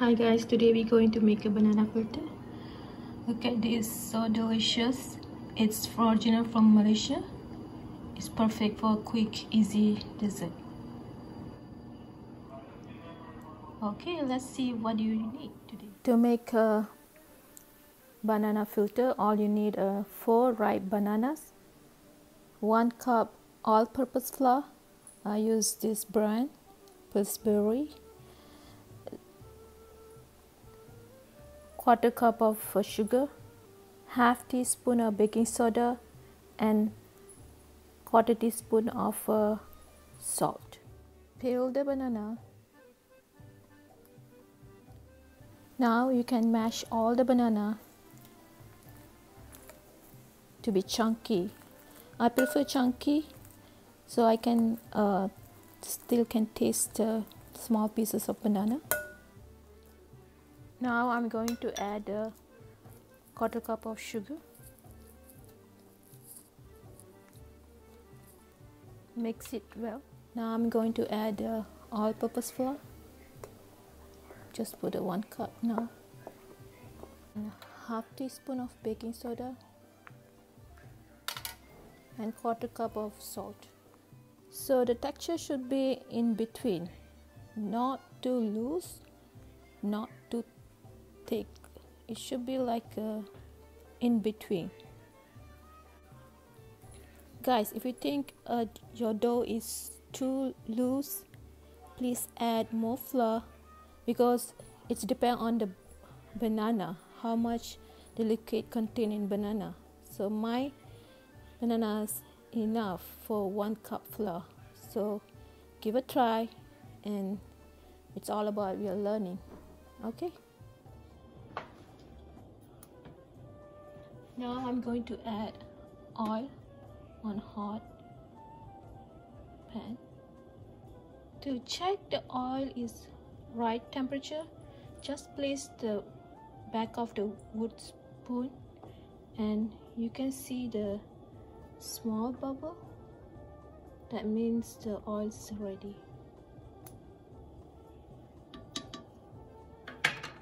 Hi guys, today we're going to make a banana fritter. Look at this, so delicious. It's original from Malaysia. It's perfect for a quick, easy dessert. Okay, let's see what you need today. To make a banana fritter, all you need are 4 ripe bananas, 1 cup all-purpose flour. I use this brand, Pillsbury. 1/4 cup of sugar, 1/2 teaspoon of baking soda, and 1/4 teaspoon of salt. Peel the banana. Now you can mash all the banana to be chunky. I prefer chunky, so I can still taste small pieces of banana. Now I'm going to add a 1/4 cup of sugar. Mix it well. Now I'm going to add all-purpose flour. Just put a 1 cup now. And 1/2 teaspoon of baking soda. And 1/4 cup of salt. So the texture should be in between. Not too loose, not too thick. It should be like in between. Guys, if you think your dough is too loose, please add more flour, because it's depend on the banana, how much the liquid contain in banana. So my banana is enough for 1 cup flour. So give a try, and it's all about your learning. Okay. Now I'm going to add oil on hot pan. To check the oil is right temperature, just place the back of the wood spoon, and you can see the small bubble. That means the oil is ready.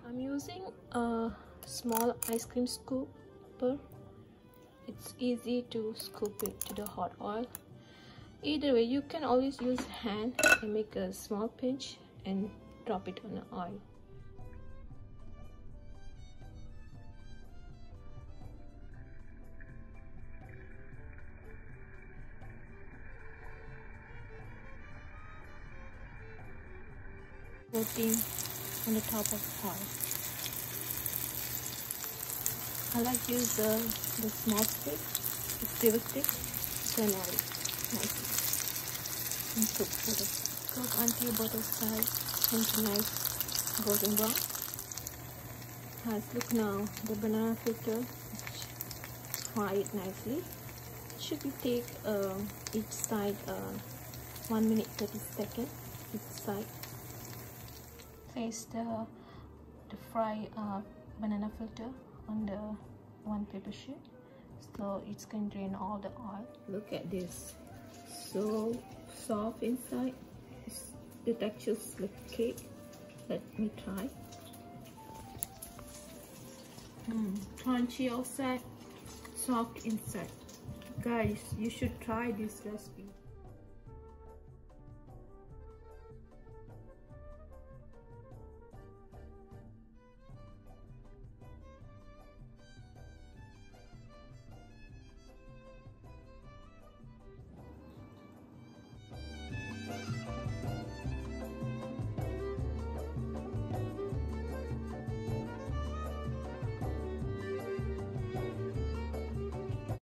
I'm using a small ice cream scoop. It's easy to scoop it to the hot oil. Either way, you can always use hand and make a small pinch and drop it on the oil. Coating on the top of the oil. I like to use the small stick, the silver stick, then I like it. And cook until both sides come to nice golden brown. Guys, look now, the banana fritter fry it nicely. It should be take each side 1 minute 30 seconds each side. Place the fry banana fritter on the 1 paper sheet, so it's going to drain all the oil. Look at this, so soft inside. The texture is like cake. Let me try. Crunchy outside, soft inside. Guys, you should try this recipe.